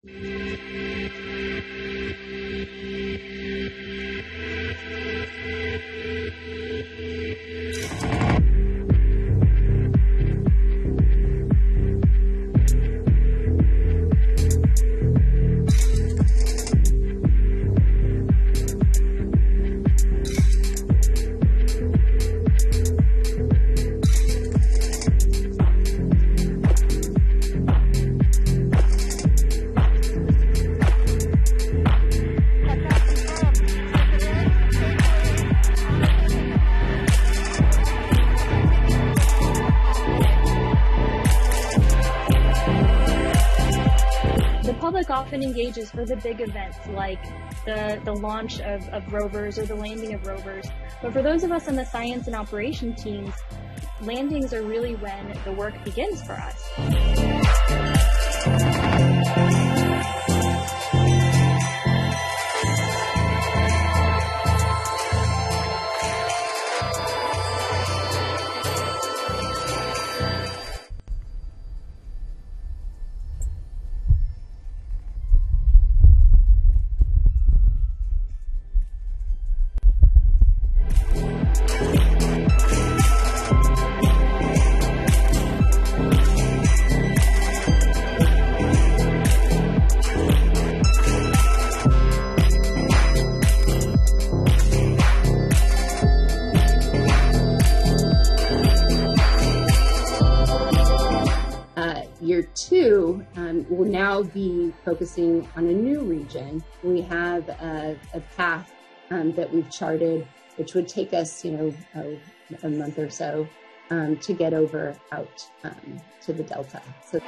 The public often engages for the big events like the launch of rovers or the landing of rovers, but for those of us on the science and operation teams, landings are really when the work begins for us. Year two, we'll now be focusing on a new region. We have a path that we've charted, which would take us, a month or so to get over out to the Delta. So